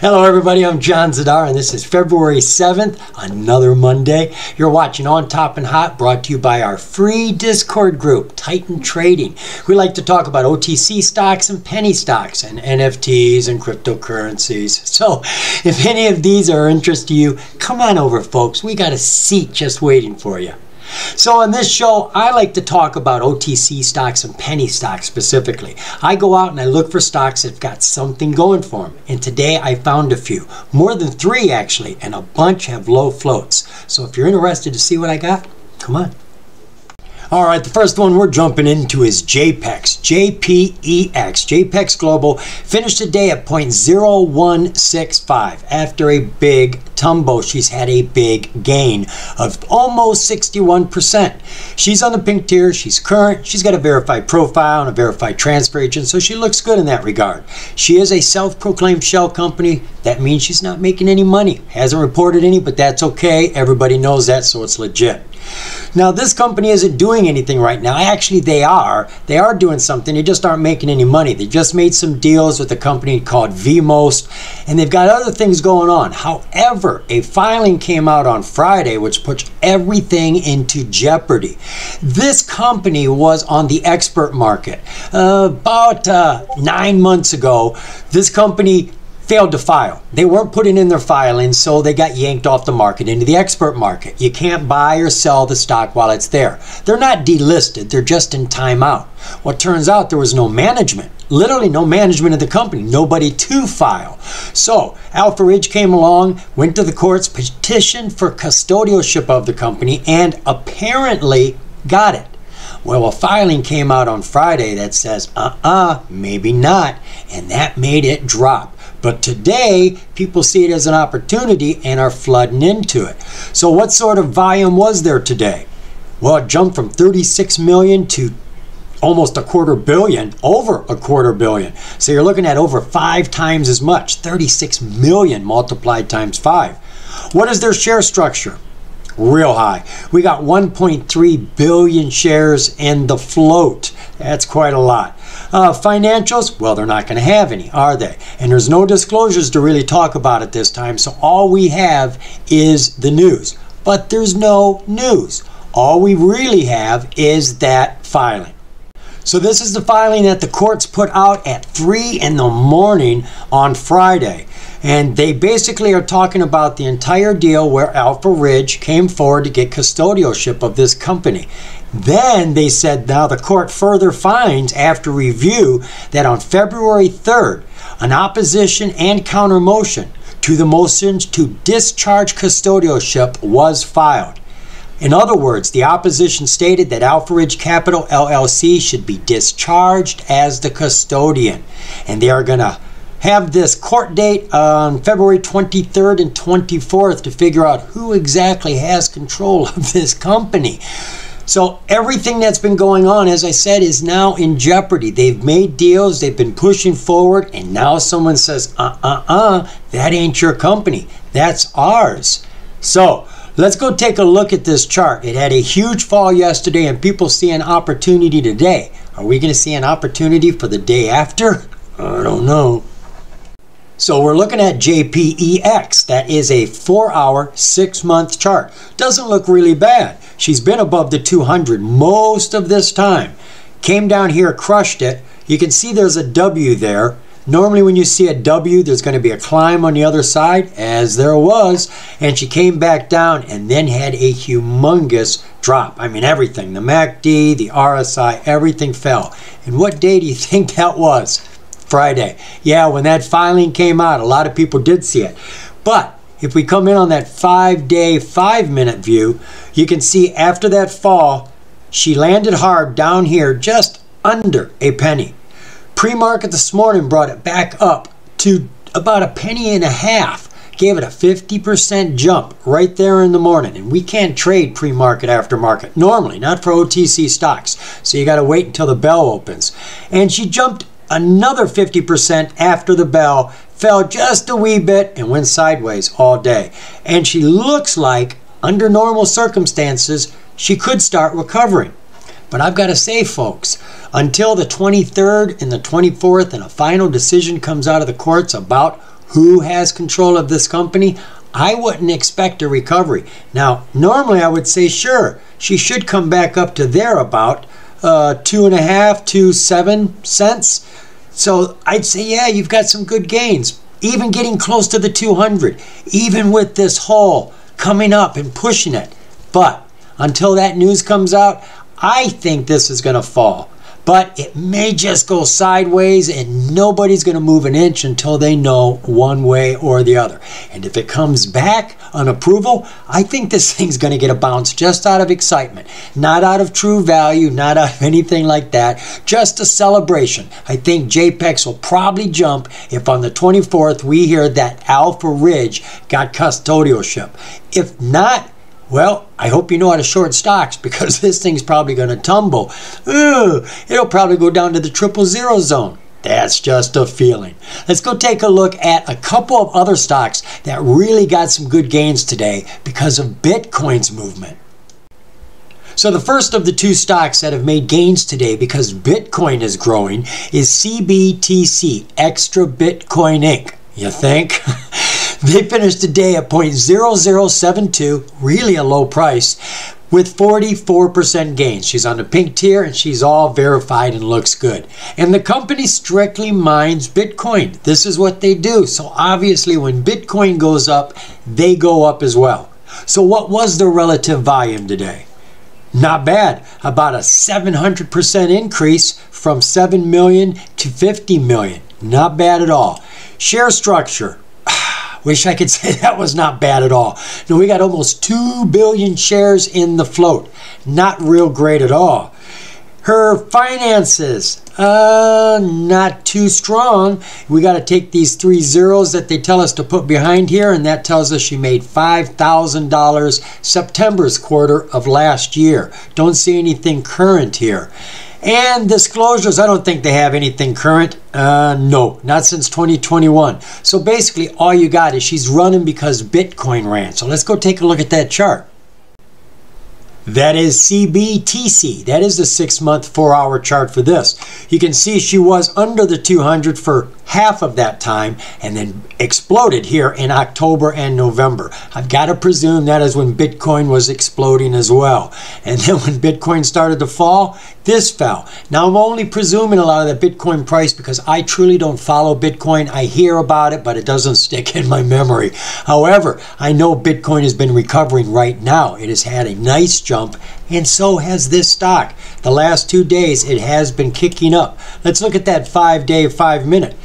Hello everybody, I'm John Zidar and this is February 7th, another Monday. You're watching On Top and Hot, brought to you by our free Discord group, Titan Trading. We like to talk about OTC stocks and penny stocks and NFTs and cryptocurrencies. So if any of these are of interest to you, come on over folks, we got a seat just waiting for you. So on this show, I like to talk about OTC stocks and penny stocks specifically. I go out and I look for stocks that have got something going for them. And today I found a few, more than three actually, and a bunch have low floats. So if you're interested to see what I got, come on. All right, the first one we're jumping into is JPEX, J-P-E-X. JPEX Global finished today at 0.0165 after a big tumble. She's had a big gain of almost 61%. She's on the pink tier, she's current, she's got a verified profile and a verified transfer agent, so she looks good in that regard. She is a self-proclaimed shell company. That means she's not making any money. Hasn't reported any, but that's okay. Everybody knows that, so it's legit. Now this company isn't doing anything right now. Actually they are doing something, they just aren't making any money. They just made some deals with a company called Vmost and they've got other things going on. However, a filing came out on Friday which puts everything into jeopardy. This company was on the expert market about 9 months ago. This company failed to file. They weren't putting in their filings, so they got yanked off the market into the expert market. You can't buy or sell the stock while it's there. They're not delisted, they're just in timeout. Well, it turns out there was no management, literally no management of the company, nobody to file. So Alpha Ridge came along, went to the courts, petitioned for custodialship of the company, and apparently got it. Well, a filing came out on Friday that says, maybe not, and that made it drop. But today, people see it as an opportunity and are flooding into it. So what sort of volume was there today? Well, it jumped from 36 million to almost a quarter billion, over a quarter billion. So you're looking at over 5 times as much, 36 million multiplied times 5. What is their share structure? Real high. We got 1.3 billion shares in the float. That's quite a lot. Financials, well, they're not going to have any, are they? And there's no disclosures to really talk about at this time, so all we have is the news. But there's no news. All we really have is that filing. So this is the filing that the courts put out at 3 in the morning on Friday. And they basically are talking about the entire deal where Alpha Ridge came forward to get custodialship of this company. Then they said, now the court further finds after review that on February 3rd, an opposition and counter motion to the motions to discharge custodialship was filed. In other words, the opposition stated that Alpha Ridge Capital LLC should be discharged as the custodian. And they are going to have this court date on February 23rd and 24th to figure out who exactly has control of this company. So everything that's been going on, as I said, is now in jeopardy. They've made deals, they've been pushing forward, and now someone says, that ain't your company, that's ours. So let's go take a look at this chart. It had a huge fall yesterday and people see an opportunity today. Are we going to see an opportunity for the day after? I don't know. So we're looking at JPEX. That is a 4-hour, 6-month chart. Doesn't look really bad. She's been above the 200 most of this time. Came down here, crushed it. You can see there's a W there. Normally when you see a W, there's going to be a climb on the other side, as there was, and she came back down and then had a humongous drop. I mean everything, the MACD, the RSI, everything fell. And what day do you think that was? Friday. Yeah, when that filing came out, a lot of people did see it. But if we come in on that 5-day, 5-minute view, you can see after that fall, she landed hard down here just under a penny. Pre-market this morning brought it back up to about 1.5 pennies. Gave it a 50% jump right there in the morning. And we can't trade pre-market, after-market, normally, not for OTC stocks. So you got to wait until the bell opens. And she jumped another 50% after the bell, fell just a wee bit and went sideways all day. And she looks like, under normal circumstances, she could start recovering. But I've got to say, folks, until the 23rd and the 24th and a final decision comes out of the courts about who has control of this company, I wouldn't expect a recovery. Now, normally I would say, sure, she should come back up to there about 2.5 to 7 cents. So I'd say, yeah, you've got some good gains, even getting close to the 200, even with this haul coming up and pushing it. But until that news comes out, I think this is going to fall. But it may just go sideways, and nobody's going to move an inch until they know one way or the other. And if it comes back on approval, I think this thing's going to get a bounce just out of excitement, not out of true value, not out of anything like that, just a celebration. I think JPEX will probably jump if on the 24th we hear that Alpha Ridge got custodialship. If not, well, I hope you know how to short stocks, because this thing's probably going to tumble. Ooh, it'll probably go down to the 000 zone. That's just a feeling. Let's go take a look at a couple of other stocks that really got some good gains today because of Bitcoin's movement. So the first of the two stocks that have made gains today because Bitcoin is growing is CBTC, Extra Bitcoin Inc. You think? They finished the day at 0.0072, really a low price, with 44% gains. She's on the pink tier and she's all verified and looks good. And the company strictly mines Bitcoin. This is what they do. So obviously when Bitcoin goes up, they go up as well. So what was the relative volume today? Not bad, about a 700% increase from 7 million to 50 million. Not bad at all. Share structure. Wish I could say that was not bad at all. No, we got almost 2 billion shares in the float. Not real great at all. Her finances, not too strong. We got to take these three zeros that they tell us to put behind here, and that tells us she made $5,000 September's quarter of last year. Don't see anything current here. And disclosures, I don't think they have anything current. No, not since 2021. So basically all you got is she's running because Bitcoin ran. So let's go take a look at that chart. That is CBTC. That is the 6-month, 4-hour chart for this. You can see she was under the 200 for half of that time and then exploded here in October and November. I've got to presume that is when Bitcoin was exploding as well. And then when Bitcoin started to fall, this fell. Now I'm only presuming a lot of the Bitcoin price because I truly don't follow Bitcoin. I hear about it, but it doesn't stick in my memory. However, I know Bitcoin has been recovering right now. It has had a nice jump, and so has this stock. The last 2 days it has been kicking up. Let's look at that 5-day, 5-minute.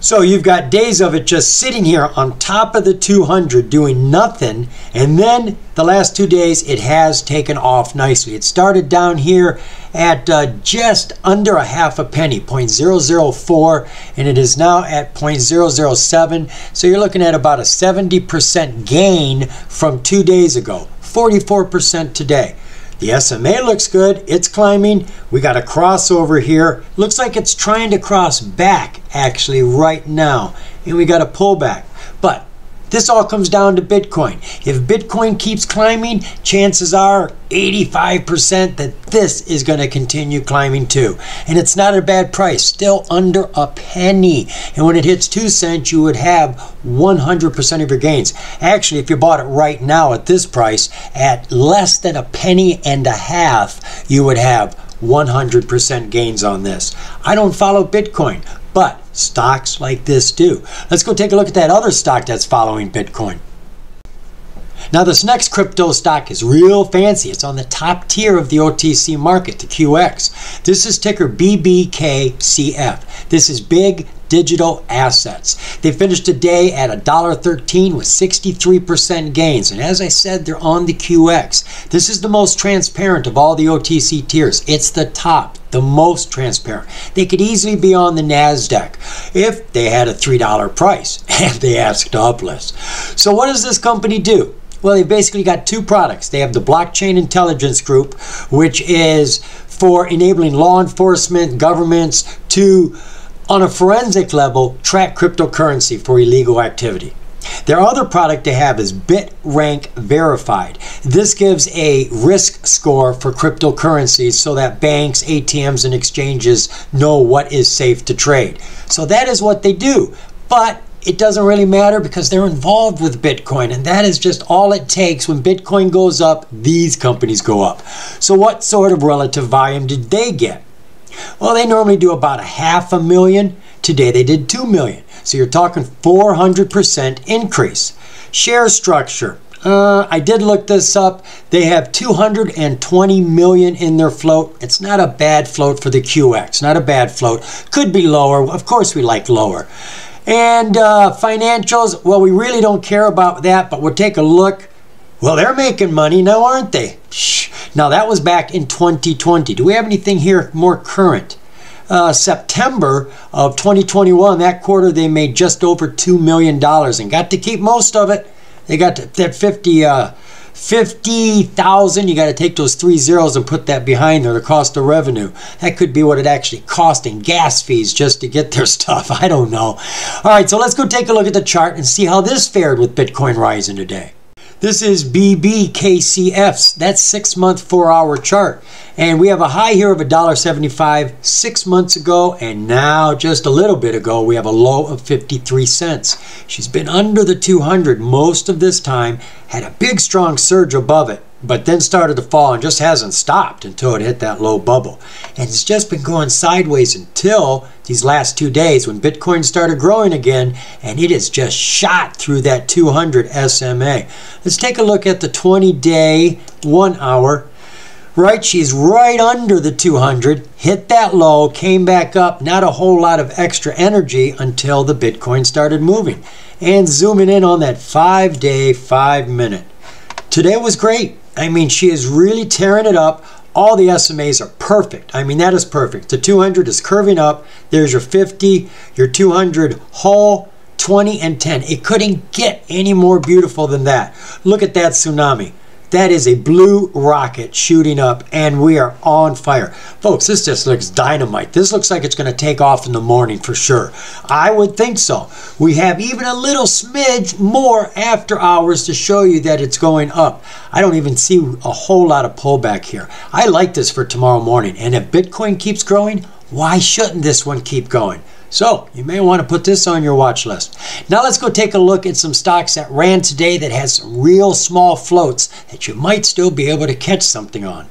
So you've got days of it just sitting here on top of the 200 doing nothing, and then the last 2 days it has taken off nicely. It started down here at just under a half a penny, 0.004, and it is now at 0.007. So you're looking at about a 70% gain from 2 days ago, 44% today. The SMA looks good, it's climbing. We got a crossover here. Looks like it's trying to cross back actually right now. And we got a pullback. But this all comes down to Bitcoin. If Bitcoin keeps climbing, chances are 85% that this is going to continue climbing too. And it's not a bad price, still under a penny. And when it hits 2 cents, you would have 100% of your gains. Actually, if you bought it right now at this price, at less than a penny and a half, you would have 100% gains on this. I don't follow Bitcoin, but stocks like this do. Let's go take a look at that other stock that's following Bitcoin. Now this next crypto stock is real fancy. It's on the top tier of the OTC market, the QX. This is ticker BBKCF. This is Big Digital Assets. They finished the day at $1.13 with 63% gains. And as I said, they're on the QX. This is the most transparent of all the OTC tiers. It's the top, the most transparent. They could easily be on the NASDAQ if they had a $3 price and they asked to uplist. So what does this company do? Well, they basically got two products. They have the Blockchain Intelligence Group, which is for enabling law enforcement, governments to, on a forensic level, track cryptocurrency for illegal activity. Their other product they have is BitRank Verified. This gives a risk score for cryptocurrencies so that banks, ATMs, and exchanges know what is safe to trade. So that is what they do. But it doesn't really matter because they're involved with Bitcoin, and that is just all it takes. When Bitcoin goes up, these companies go up. So what sort of relative volume did they get? Well, they normally do about 500,000. Today they did 2 million. So you're talking 400% increase. Share structure. I did look this up. They have 220 million in their float. It's not a bad float for the QX. Not a bad float. Could be lower. Of course we like lower. And financials, well, we really don't care about that, but we'll take a look. Well, they're making money now, aren't they? Shh. Now, that was back in 2020. Do we have anything here more current? September of 2021, that quarter, they made just over $2 million and got to keep most of it. They got that 50,000. You got to take those 3 zeros and put that behind there, the cost of revenue. That could be what it actually cost in gas fees just to get their stuff. I don't know. All right, so let's go take a look at the chart and see how this fared with Bitcoin rising today. This is BBKCF's, that's 6-month, 4-hour chart. And we have a high here of $1.75 6 months ago, and now just a little bit ago, we have a low of 53 cents. She's been under the 200 most of this time, had a big strong surge above it, but then started to fall and just hasn't stopped until it hit that low bubble. And it's just been going sideways until these last 2 days when Bitcoin started growing again, and it has just shot through that 200 SMA. Let's take a look at the 20-day, 1-hour. Right, she's right under the 200, hit that low, came back up, not a whole lot of extra energy until the Bitcoin started moving. And zooming in on that 5-day, 5-minute. Today was great. I mean, she is really tearing it up. All the SMAs are perfect. I mean, that is perfect. The 200 is curving up. There's your 50, your 200 whole, 20 and 10. It couldn't get any more beautiful than that. Look at that tsunami. That is a blue rocket shooting up, and we are on fire. Folks, this just looks dynamite. This looks like it's going to take off in the morning for sure. I would think so. We have even a little smidge more after hours to show you that it's going up. I don't even see a whole lot of pullback here. I like this for tomorrow morning, and if Bitcoin keeps growing, why shouldn't this one keep going? So you may want to put this on your watch list. Now let's go take a look at some stocks that ran today that had some real small floats that you might still be able to catch something on.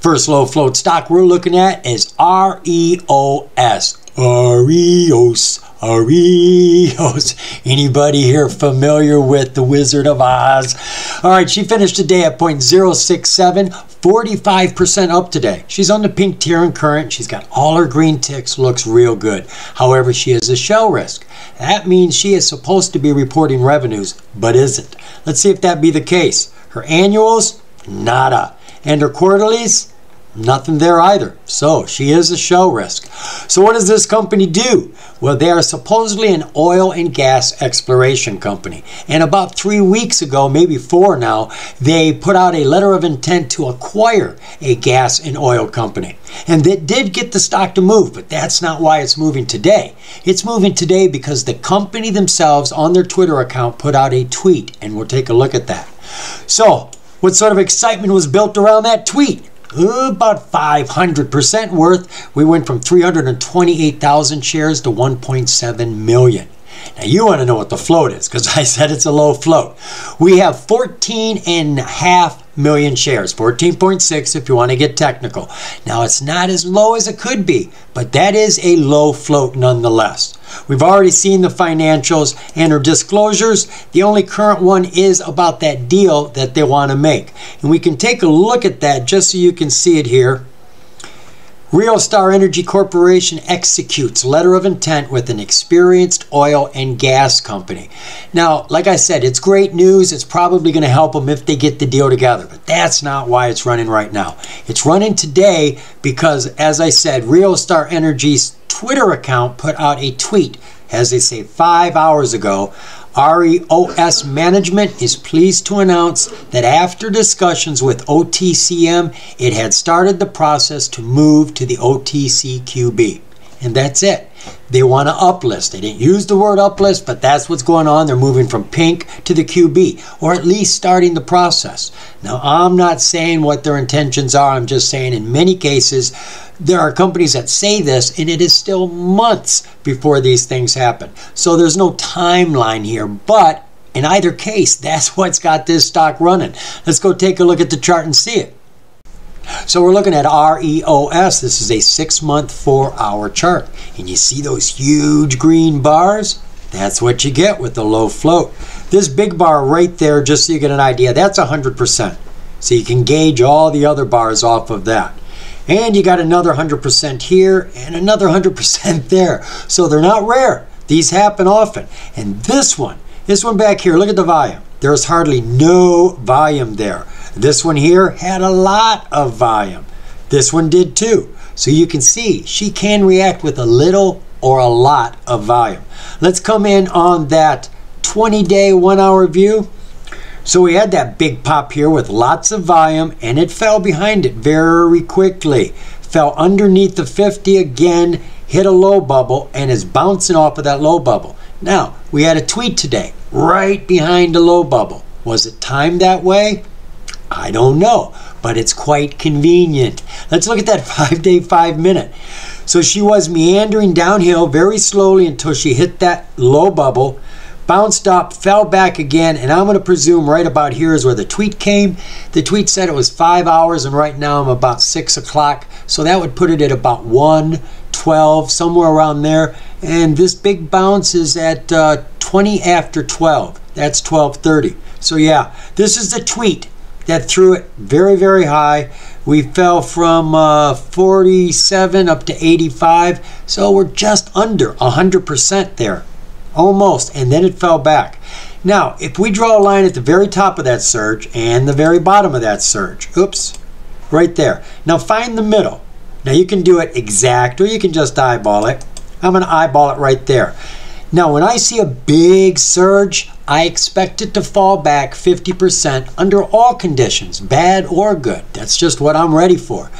First low float stock we're looking at is REOS. REOS. REOS. Anybody here familiar with the Wizard of Oz? All right, she finished today at 0.067, 45% up today. She's on the pink tier and current. She's got all her green ticks, looks real good. However, she is a shell risk. That means she is supposed to be reporting revenues, but isn't. Let's see if that be the case. Her annuals, nada. And her quarterlies, nothing there either. So she is a shell risk. So what does this company do? Well, they are supposedly an oil and gas exploration company. And about 3 weeks ago, maybe 4 now, they put out a letter of intent to acquire a gas and oil company. And that did get the stock to move, but that's not why it's moving today. It's moving today because the company themselves on their Twitter account put out a tweet, and we'll take a look at that. So what sort of excitement was built around that tweet? About 500% worth. We went from 328,000 shares to 1.7 million. Now you want to know what the float is, because I said it's a low float. We have 14.5 million shares, 14.6 if you want to get technical. Now it's not as low as it could be, but that is a low float nonetheless. We've already seen the financials and her disclosures. The only current one is about that deal that they want to make. And we can take a look at that just so you can see it here. Real Star Energy Corporation executes letter of intent with an experienced oil and gas company. Now, like I said, it's great news. It's probably going to help them if they get the deal together, but that's not why it's running right now. It's running today because, as I said, Real Star Energy's Twitter account put out a tweet, as they say, 5 hours ago. REOS management is pleased to announce that after discussions with OTCM, it had started the process to move to the OTCQB. And that's it. They want to uplist. They didn't use the word uplist, but that's what's going on. They're moving from pink to the QB, or at least starting the process. Now, I'm not saying what their intentions are. I'm just saying in many cases, There are companies that say this, and it is still months before these things happen. So there's no timeline here, but in either case, that's what's got this stock running. Let's go take a look at the chart and see it. So we're looking at REOS. This is a 6-month, 4-hour chart. And you see those huge green bars? That's what you get with the low float. This big bar right there, just so you get an idea, that's 100%. So you can gauge all the other bars off of that. And you got another 100% here and another 100% there. So they're not rare. These happen often. And this one back here, look at the volume. There's hardly no volume there. This one here had a lot of volume. This one did too. So you can see she can react with a little or a lot of volume. Let's come in on that 20-day, 1-hour view. So we had that big pop here with lots of volume, and it fell behind it very quickly. Fell underneath the 50 again, hit a low bubble, and is bouncing off of that low bubble. Now, we had a tweet today, right behind the low bubble. Was it timed that way? I don't know, but it's quite convenient. Let's look at that 5-day, 5-minute. So she was meandering downhill very slowly until she hit that low bubble, bounced up, fell back again, and I'm going to presume right about here is where the tweet came. The tweet said it was 5 hours, and right now I'm about 6 o'clock, so that would put it at about 1:12, somewhere around there. And this big bounce is at 20 after 12. That's 12:30. So yeah, this is the tweet that threw it very, very high. We fell from 47 up to 85, so we're just under 100% there. Almost, and then it fell back. Now, if we draw a line at the very top of that surge and the very bottom of that surge, oops, right there. Now find the middle. Now you can do it exact, or you can just eyeball it. I'm gonna eyeball it right there. Now when I see a big surge, I expect it to fall back 50% under all conditions, bad or good. That's just what I'm ready for.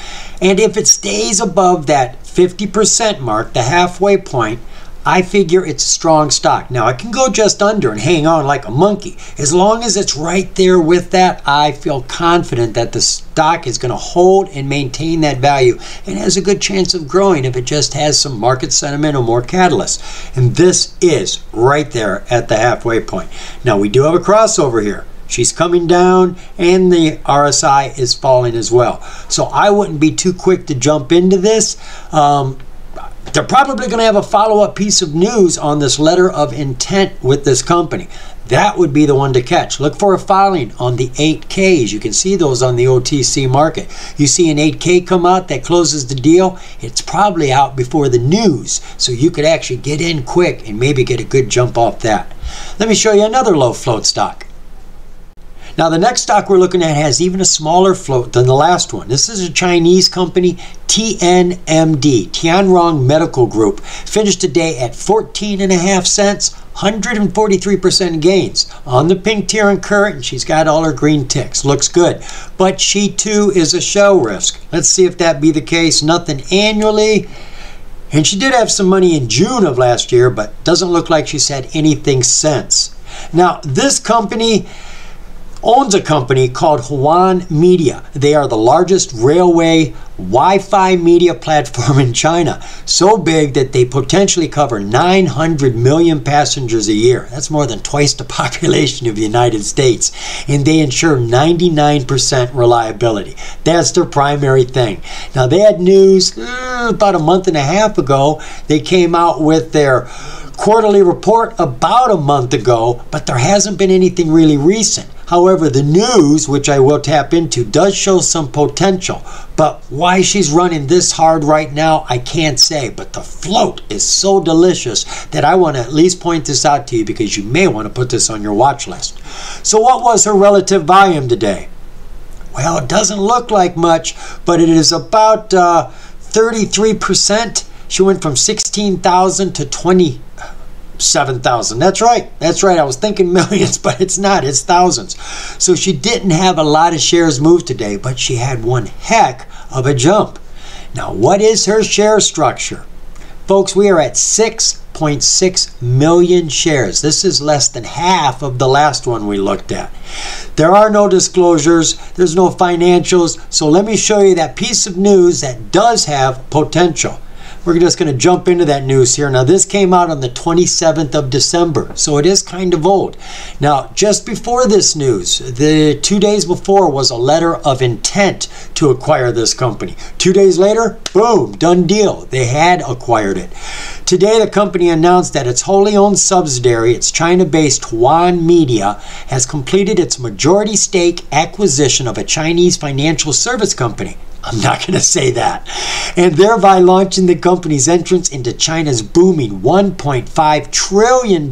And if it stays above that 50% mark, the halfway point, I figure it's a strong stock. Now, it can go just under and hang on like a monkey. As long as it's right there with that, I feel confident that the stock is going to hold and maintain that value and has a good chance of growing if it just has some market sentiment or more catalyst. And this is right there at the halfway point. Now, we do have a crossover here. She's coming down, and the RSI is falling as well. So I wouldn't be too quick to jump into this. They're probably going to have a follow-up piece of news on this letter of intent with this company. That would be the one to catch. Look for a filing on the 8Ks. You can see those on the OTC market. You see an 8K come out that closes the deal, it's probably out before the news. So you could actually get in quick and maybe get a good jump off that. Let me show you another low float stock. Now the next stock we're looking at has even a smaller float than the last one. This is a Chinese company, TNMD, Tianrong Medical Group. Finished today at 14.5 cents, 143% gains on the pink tier and current, and she's got all her green ticks. Looks good, but she too is a shell risk. Let's see if that be the case. Nothing annually. And she did have some money in June of last year, but doesn't look like she's had anything since. Now this company owns a company called Huan Media. They are the largest railway Wi-Fi media platform in China, so big that they potentially cover 900 million passengers a year. That's more than twice the population of the United States, and they ensure 99% reliability. That's their primary thing. Now they had news about a month and a half ago. They came out with their quarterly report about a month ago, but there hasn't been anything really recent. However, the news, which I will tap into, does show some potential. But why she's running this hard right now, I can't say. But the float is so delicious that I want to at least point this out to you, because you may want to put this on your watch list. So what was her relative volume today? Well, it doesn't look like much, but it is about 33%. She went from 16,000 to 27,000. That's right. That's right. I was thinking millions, but it's not. It's thousands. So she didn't have a lot of shares moved today, but she had one heck of a jump. Now, what is her share structure? Folks, we are at 6.6 million shares. This is less than half of the last one we looked at. There are no disclosures, there's no financials, so let me show you that piece of news that does have potential. We're just going to jump into that news here. Now, this came out on the 27th of December, so it is kind of old. Now, just before this news, the 2 days before was a letter of intent to acquire this company. 2 days later, boom, done deal. They had acquired it. Today, the company announced that its wholly owned subsidiary, its China-based Huan Media, has completed its majority stake acquisition of a Chinese financial service company. I'm not going to say that. And thereby launching the company's entrance into China's booming $1.5 trillion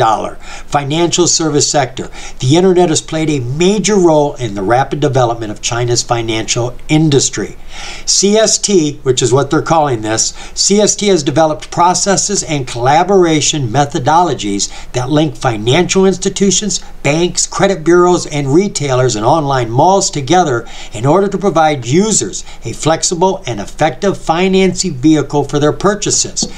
financial service sector. The internet has played a major role in the rapid development of China's financial industry. CST, which is what they're calling this, CST has developed processes and collaboration methodologies that link financial institutions, banks, credit bureaus, and retailers and online malls together in order to provide users a flexible and effective financing vehicle for their purchases.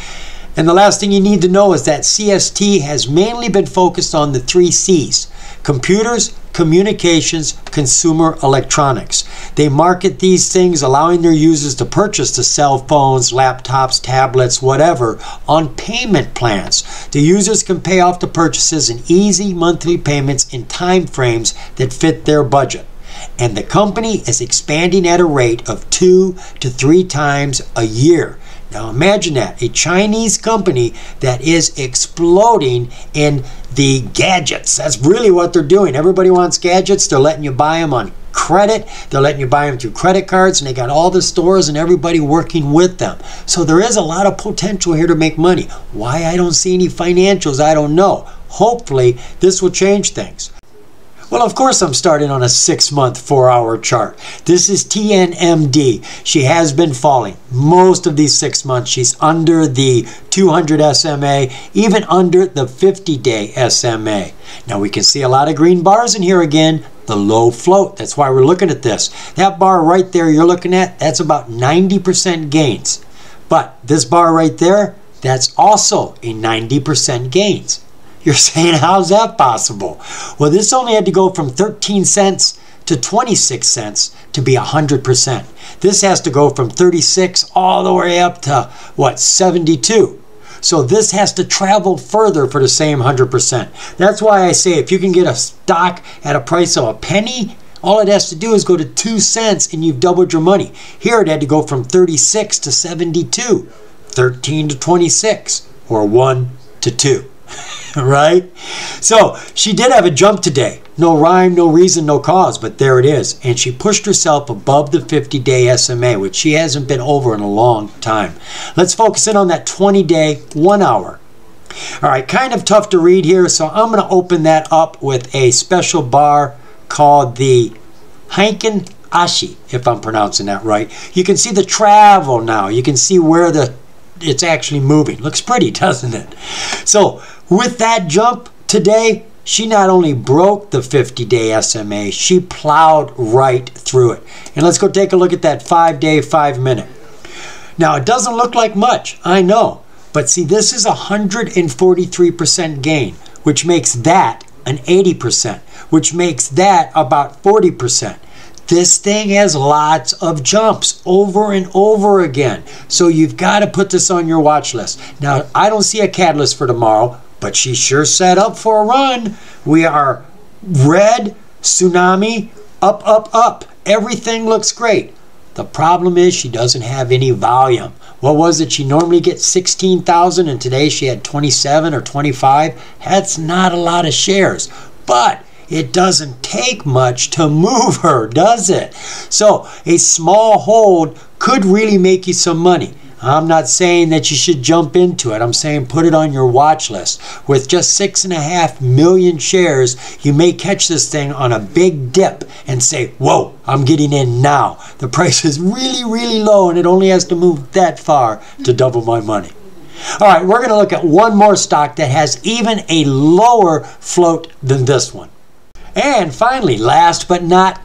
And the last thing you need to know is that CST has mainly been focused on the 3 C's: computers, communications, consumer electronics. They market these things, allowing their users to purchase the cell phones, laptops, tablets, whatever, on payment plans. The users can pay off the purchases in easy monthly payments in time frames that fit their budget. And the company is expanding at a rate of 2 to 3 times a year. Now imagine that, a Chinese company that is exploding in the gadgets. That's really what they're doing. Everybody wants gadgets. They're letting you buy them on credit. They're letting you buy them through credit cards, and they got all the stores and everybody working with them. So there is a lot of potential here to make money. Why I don't see any financials, I don't know. Hopefully this will change things. Well, of course, I'm starting on a 6-month, 4-hour chart. This is TNMD. She has been falling. Most of these 6 months, she's under the 200 SMA, even under the 50-day SMA. Now, we can see a lot of green bars in here again. The low float, that's why we're looking at this. That bar right there you're looking at, that's about 90% gains. But this bar right there, that's also a 90% gains. You're saying, how's that possible? Well, this only had to go from 13 cents to 26 cents to be 100%. This has to go from 36 all the way up to, what, 72. So this has to travel further for the same 100%. That's why I say if you can get a stock at a price of a penny, all it has to do is go to 2 cents and you've doubled your money. Here it had to go from 36 to 72, 13 to 26, or 1 to 2. Right? So she did have a jump today. No rhyme, no reason, no cause, but there it is. And she pushed herself above the 50-day SMA, which she hasn't been over in a long time. Let's focus in on that 20-day, 1-hour. All right, kind of tough to read here, so I'm going to open that up with a special bar called the Hanken Ashi, if I'm pronouncing that right. You can see the travel now. You can see where it's actually moving. Looks pretty, doesn't it? So with that jump today, she not only broke the 50-day SMA, she plowed right through it. And let's go take a look at that 5-day, 5-minute. Now, it doesn't look like much, I know. But see, this is 143% gain, which makes that an 80%, which makes that about 40%. This thing has lots of jumps over and over again. So you've got to put this on your watch list. Now, I don't see a catalyst for tomorrow, but she sure set up for a run. We are red, tsunami, up, up, up. Everything looks great. The problem is she doesn't have any volume. What was it? She normally gets 16,000, and today she had 27 or 25. That's not a lot of shares. But it doesn't take much to move her, does it? So a small hold could really make you some money. I'm not saying that you should jump into it. I'm saying put it on your watch list. With just 6.5 million shares, you may catch this thing on a big dip and say, whoa, I'm getting in now. The price is really, really low, and it only has to move that far to double my money. All right, we're going to look at one more stock that has even a lower float than this one. And finally, last but not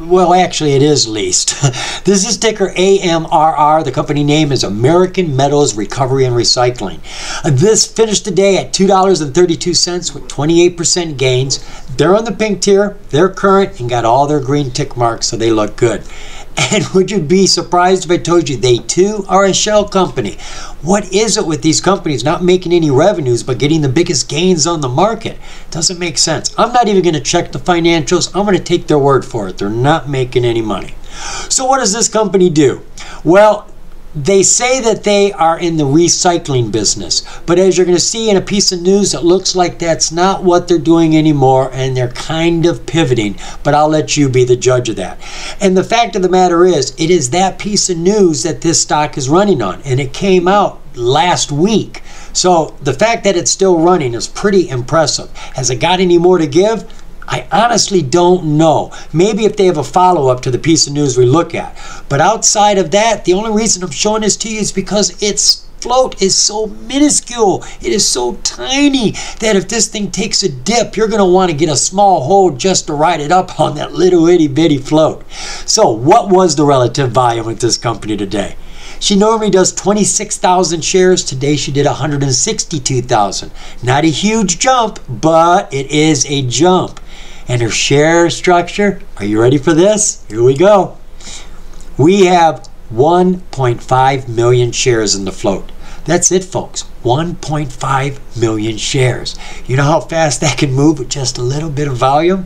Well, actually, it is leased. This is ticker AMRR. The company name is American Metals Recovery and Recycling. This finished today at $2.32 with 28% gains. They're on the pink tier. They're current and got all their green tick marks, so they look good. And would you be surprised if I told you they too are a shell company? What is it with these companies not making any revenues but getting the biggest gains on the market? Doesn't make sense. I'm not even going to check the financials. I'm going to take their word for it. They're not making any money. So what does this company do? Well, they say that they are in the recycling business, but as you're going to see in a piece of news, it looks like that's not what they're doing anymore, and they're kind of pivoting, but I'll let you be the judge of that. And the fact of the matter is, it is that piece of news that this stock is running on, and it came out last week. So the fact that it's still running is pretty impressive. Has it got any more to give? I honestly don't know. Maybe if they have a follow-up to the piece of news we look at. But outside of that, the only reason I'm showing this to you is because its float is so minuscule. It is so tiny that if this thing takes a dip, you're going to want to get a small hold just to ride it up on that little itty-bitty float. So what was the relative volume with this company today? She normally does 26,000 shares. Today she did 162,000. Not a huge jump, but it is a jump. And her share structure, are you ready for this? Here we go. We have 1.5 million shares in the float. That's it, folks. 1.5 million shares. You know how fast that can move with just a little bit of volume?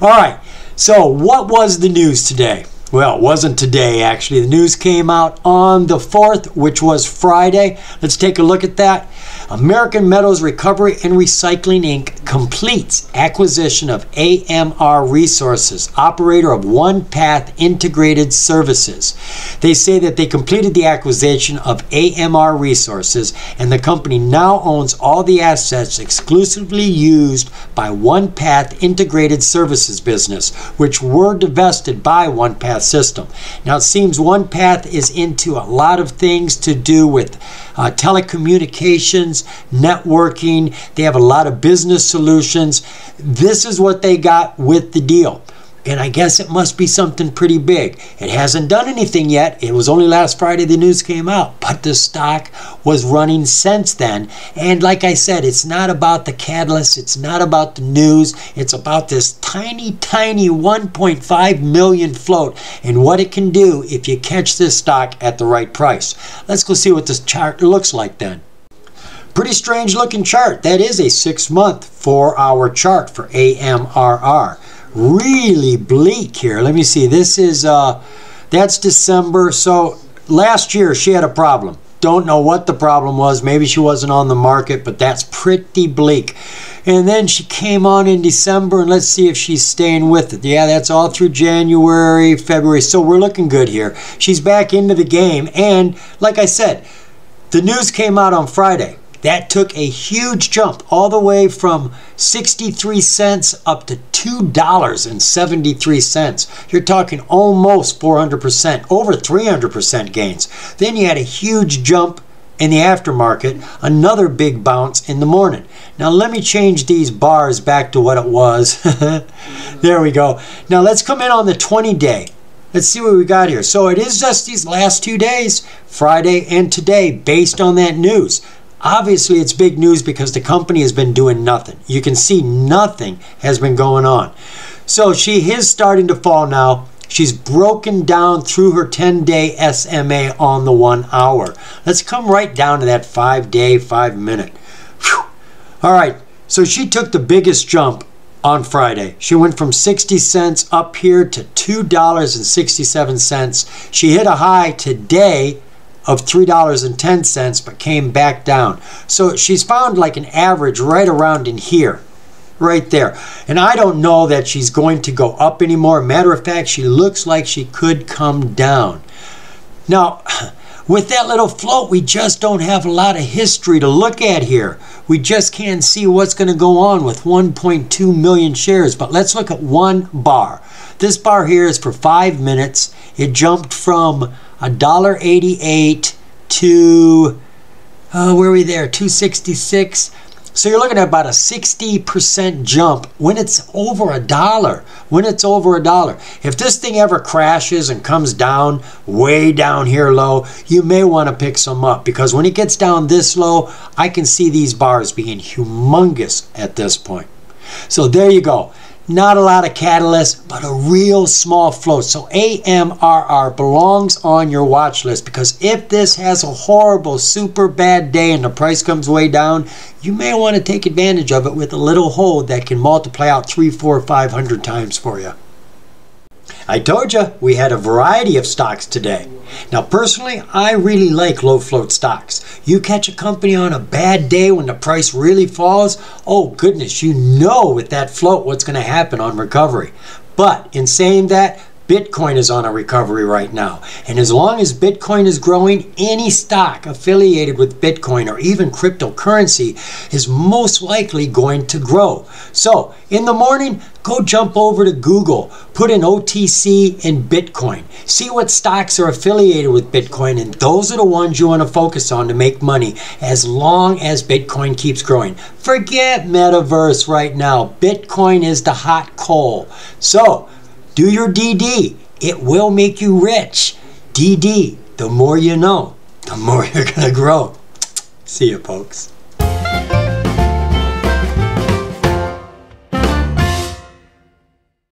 All right, so what was the news today? Well, it wasn't today, actually. The news came out on the 4th, which was Friday. Let's take a look at that. American Metals Recovery and Recycling, Inc. completes acquisition of AMR Resources, operator of OnePath Integrated Services. They say that they completed the acquisition of AMR Resources, and the company now owns all the assets exclusively used by OnePath Integrated Services business, which were divested by OnePath system. Now it seems OnePath is into a lot of things to do with telecommunications, networking. They have a lot of business solutions. This is what they got with the deal. And I guess it must be something pretty big. It hasn't done anything yet. It was only last Friday the news came out, but the stock was running since then. And like I said, it's not about the catalyst. It's not about the news. It's about this tiny, tiny 1.5 million float and what it can do if you catch this stock at the right price. Let's go see what this chart looks like then. Pretty strange looking chart. That is a 6-month, 4-hour chart for AMRR. Really bleak here. Let me see. This is that's December. So last year she had a problem. Don't know what the problem was. Maybe she wasn't on the market, but that's pretty bleak. And then she came on in December, and let's see if she's staying with it. Yeah, that's all through January, February. So we're looking good here. She's back into the game. And like I said, the news came out on Friday. That took a huge jump all the way from 63 cents up to $2.73. You're talking almost 400%, over 300% gains. Then you had a huge jump in the aftermarket, another big bounce in the morning. Now let me change these bars back to what it was. There we go. Now let's come in on the 20-day. Let's see what we got here. So it is just these last 2 days, Friday and today, based on that news. Obviously, it's big news because the company has been doing nothing. You can see nothing has been going on. So she is starting to fall now. She's broken down through her 10-day SMA on the 1 hour. Let's come right down to that 5-day, 5-minute. Whew. All right, so she took the biggest jump on Friday. She went from 60 cents up here to $2.67. She hit a high today of $3.10, but came back down. So she's found like an average right around in here, right there. And I don't know that she's going to go up anymore. Matter of fact, she looks like she could come down. Now, with that little float, we just don't have a lot of history to look at here. We just can't see what's going to go on with 1.2 million shares. But let's look at one bar. This bar here is for 5 minutes. It jumped from $1.88 to, where are we there, $2.66. So you're looking at about a 60% jump when it's over a dollar, If this thing ever crashes and comes down way down here low, you may want to pick some up, because when it gets down this low, I can see these bars being humongous at this point. So there you go. Not a lot of catalyst, but a real small float. So AMRR belongs on your watch list, because if this has a horrible, super bad day and the price comes way down, you may want to take advantage of it with a little hold that can multiply out 300, 400, 500 times for you. I told you we had a variety of stocks today. Now personally, I really like low float stocks. You catch a company on a bad day when the price really falls, oh goodness, you know with that float what's going to happen on recovery. But in saying that, Bitcoin is on a recovery right now. And as long as Bitcoin is growing, any stock affiliated with Bitcoin or even cryptocurrency is most likely going to grow. So in the morning, go jump over to Google, put in OTC and Bitcoin. See what stocks are affiliated with Bitcoin, and those are the ones you want to focus on to make money as long as Bitcoin keeps growing. Forget metaverse right now. Bitcoin is the hot coal. So do your DD. It will make you rich. DD, the more you know, the more you're going to grow. See you, folks.